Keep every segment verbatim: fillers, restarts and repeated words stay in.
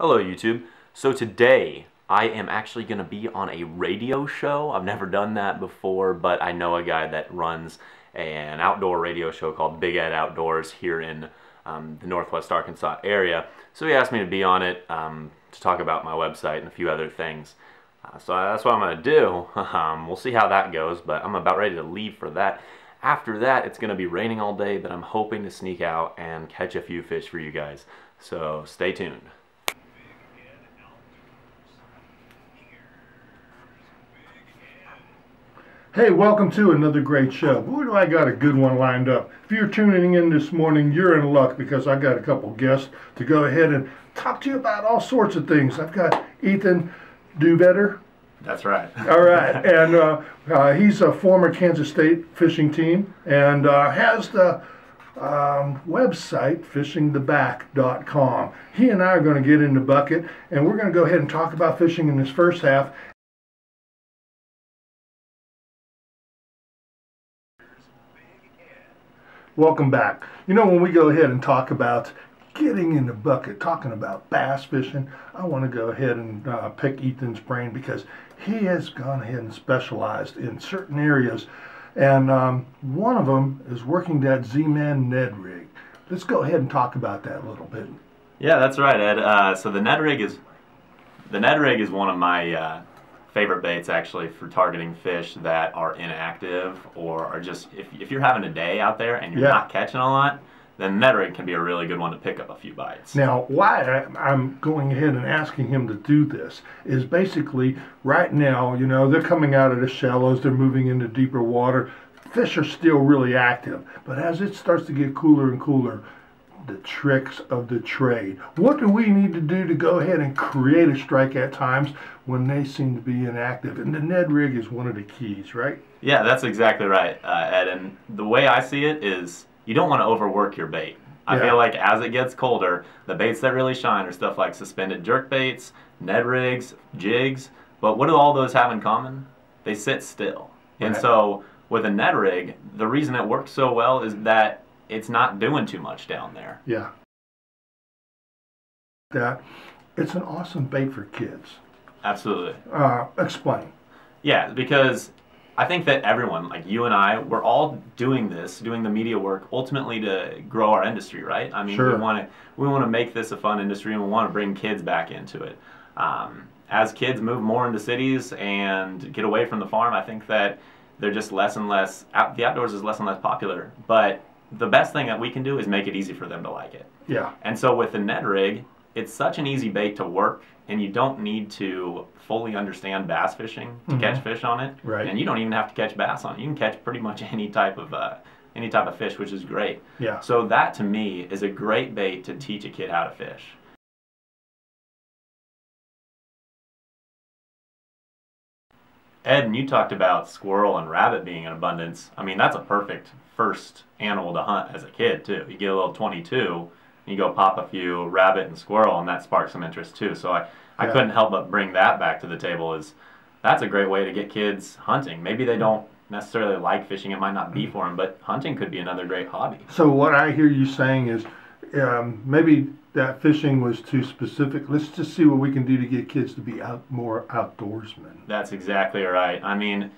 Hello YouTube. So today I am actually going to be on a radio show. I've never done that before, but I know a guy that runs an outdoor radio show called Big Ed Outdoors here in um, the Northwest Arkansas area. So he asked me to be on it um, to talk about my website and a few other things. Uh, so that's what I'm going to do. Um, we'll see how that goes, but I'm about ready to leave for that. After that, it's going to be raining all day, but I'm hoping to sneak out and catch a few fish for you guys. So stay tuned. Hey, welcome to another great show. Boy, do I got a good one lined up. If you're tuning in this morning, you're in luck because I got a couple guests to go ahead and talk to you about all sorts of things. I've got Ethan Dobetter. That's right. All right. And uh, uh, he's a former Kansas State fishing team and uh, has the um, website fishing the back dot com. He and I are going to get in the bucket and we're going to go ahead and talk about fishing in this first half. Welcome back. You know, when we go ahead and talk about getting in the bucket, talking about bass fishing, I want to go ahead and uh, pick Ethan's brain because he has gone ahead and specialized in certain areas. And um, one of them is working that Z-Man Ned rig. Let's go ahead and talk about that a little bit. Yeah, that's right, Ed. Uh, so the Ned rig is the Ned rig is one of my uh, favorite baits actually for targeting fish that are inactive or are just, if, if you're having a day out there and you're yeah. not catching a lot, then Ned rig can be a really good one to pick up a few bites. Now why I'm going ahead and asking him to do this is basically right now, you know, they're coming out of the shallows, they're moving into deeper water, fish are still really active, but as it starts to get cooler and cooler, the tricks of the trade. What do we need to do to go ahead and create a strike at times when they seem to be inactive? And the Ned rig is one of the keys, right? Yeah, that's exactly right, uh, Ed. And the way I see it is you don't want to overwork your bait. I yeah. feel like as it gets colder, the baits that really shine are stuff like suspended jerk baits, Ned rigs, jigs. But what do all those have in common? They sit still. Right. And so with a Ned rig, the reason it works so well is that it's not doing too much down there. Yeah. That it's an awesome bait for kids. Absolutely. Uh, explain. Yeah, because I think that everyone, like you and I, we're all doing this, doing the media work, ultimately to grow our industry, right? I mean, sure. we want to we want to make this a fun industry, and we want to bring kids back into it. Um, as kids move more into cities and get away from the farm, I think that they're just less and less. Out, the outdoors is less and less popular, but the best thing that we can do is make it easy for them to like it. Yeah. And so with the Ned rig, it's such an easy bait to work, and you don't need to fully understand bass fishing to mm-hmm. catch fish on it. Right. And you don't even have to catch bass on it. You can catch pretty much any type of uh, any type of fish, which is great. Yeah. So that to me is a great bait to teach a kid how to fish. Ed, and you talked about squirrel and rabbit being in abundance. I mean, that's a perfect first animal to hunt as a kid, too. You get a little twenty-two, and you go pop a few rabbit and squirrel, and that sparks some interest, too. So I, I yeah. couldn't help but bring that back to the table. Is that's a great way to get kids hunting. Maybe they don't necessarily like fishing. It might not be for them, but hunting could be another great hobby. So what I hear you saying is um, maybe that fishing was too specific. Let's just see what we can do to get kids to be out more outdoorsmen. That's exactly right. I mean,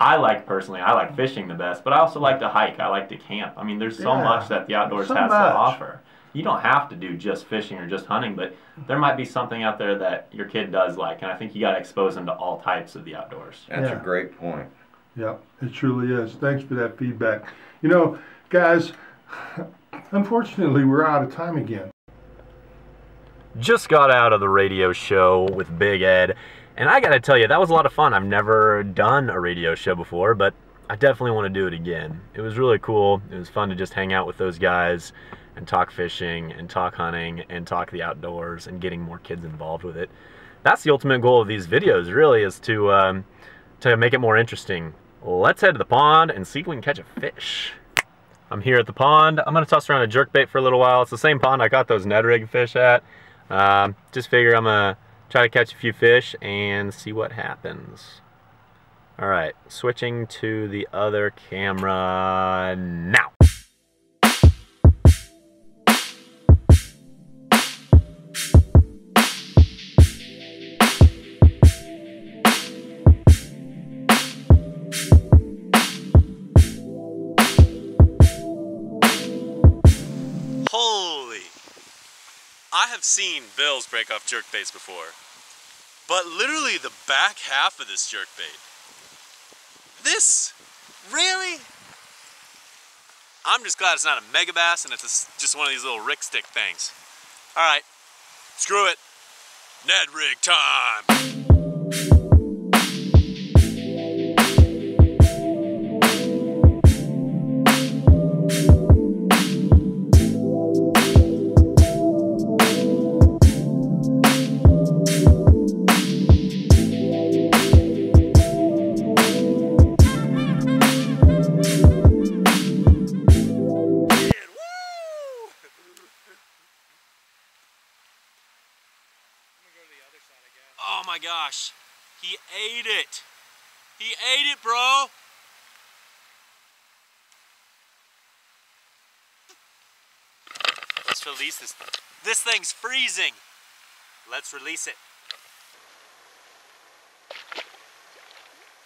I like personally, I like fishing the best, but I also like to hike. I like to camp. I mean, there's so yeah, much that the outdoors so has much. to offer. You don't have to do just fishing or just hunting, but there might be something out there that your kid does like, and I think you got to expose them to all types of the outdoors. That's yeah. a great point. Yeah, it truly is. Thanks for that feedback. You know, guys, unfortunately, we're out of time again. Just got out of the radio show with Big Ed, and I gotta tell you, that was a lot of fun. I've never done a radio show before, but I definitely want to do it again. It was really cool. It was fun to just hang out with those guys and talk fishing and talk hunting and talk the outdoors and getting more kids involved with it. That's the ultimate goal of these videos, really, is to, um, to make it more interesting. Let's head to the pond and see if we can catch a fish. I'm here at the pond. I'm gonna toss around a jerkbait for a little while. It's the same pond I caught those Ned rig fish at. Um, just figure I'm gonna try to catch a few fish and see what happens. Alright, switching to the other camera now. I have seen bills break off jerkbaits before, but literally the back half of this jerkbait, this, really? I'm just glad it's not a mega bass and it's just one of these little Rick stick things. All right, screw it. Ned rig time. Oh my gosh, he ate it. He ate it, bro. Let's release this. This thing's freezing. Let's release it.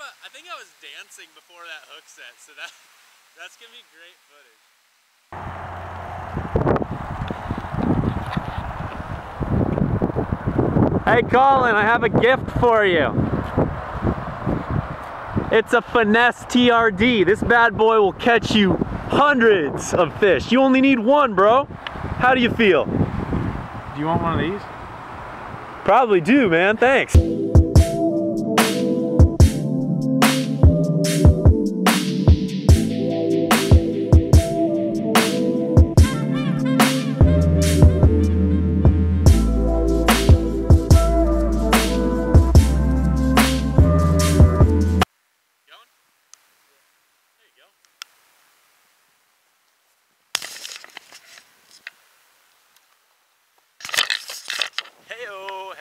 I think I was dancing before that hook set, so that that's gonna be great footage. Hey Colin, I have a gift for you. It's a finesse T R D. This bad boy will catch you hundreds of fish. You only need one, bro. How do you feel? Do you want one of these? Probably do, man. Thanks.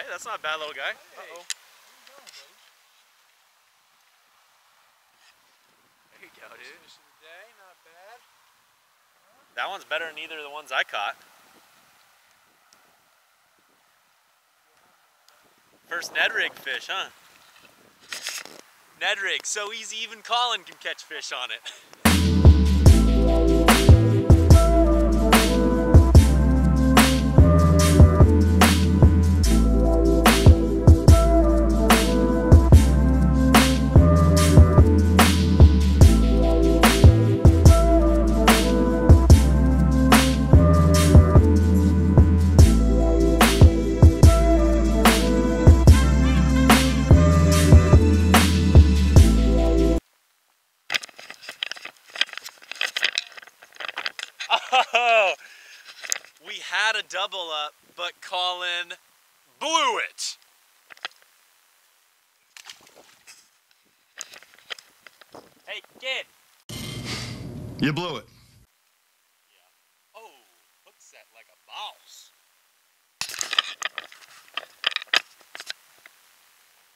That's not a bad little guy. Hey. Uh-oh. There you go, dude. Finish of the day, not bad. That one's better than either of the ones I caught. First Ned rig fish, huh? Ned rig, so easy even Colin can catch fish on it. Oh, we had a double up, but Colin blew it. Hey, kid. You blew it. Yeah. Oh, hook set like a boss.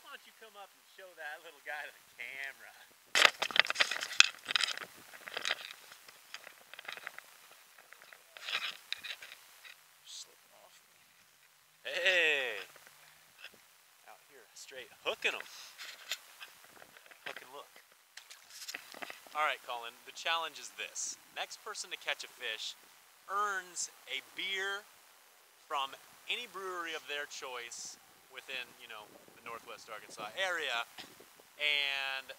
Why don't you come up and show that little guy to the camera? Hey, out here straight hooking them. Hook and look. All right, Colin, the challenge is this. Next person to catch a fish earns a beer from any brewery of their choice within, you know, the Northwest Arkansas area, and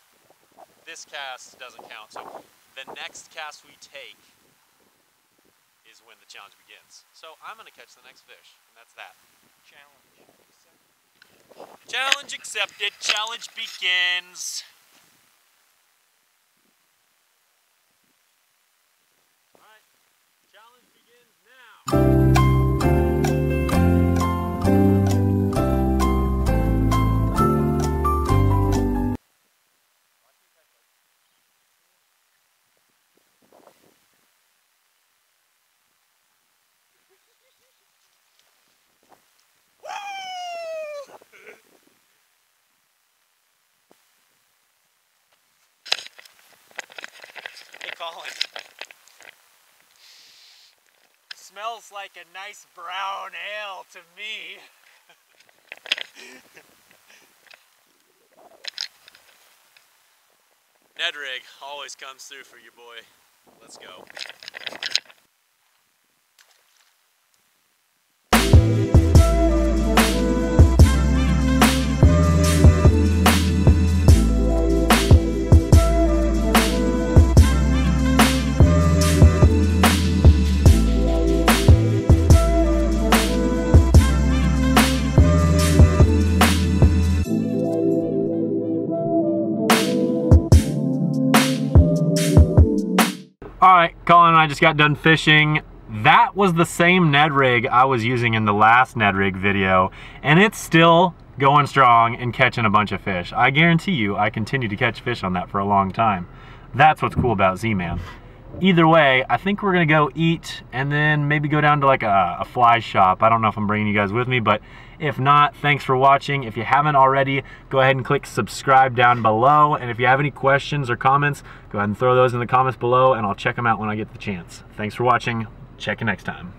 this cast doesn't count. So the next cast we take is when the challenge begins. So I'm gonna catch the next fish, and that's that. Challenge accepted. Challenge accepted, challenge begins. Colin. Smells like a nice brown ale to me. Ned rig always comes through for you, boy. Let's go. Colin and I just got done fishing. That was the same Ned rig I was using in the last Ned rig video, and it's still going strong and catching a bunch of fish. I guarantee you I continue to catch fish on that for a long time. That's what's cool about Z-Man. Either way, I think we're gonna go eat and then maybe go down to like a, a fly shop. I don't know if I'm bringing you guys with me, but if not, thanks for watching. If you haven't already, go ahead and click subscribe down below. And if you have any questions or comments, go ahead and throw those in the comments below and I'll check them out when I get the chance. Thanks for watching. Check you next time.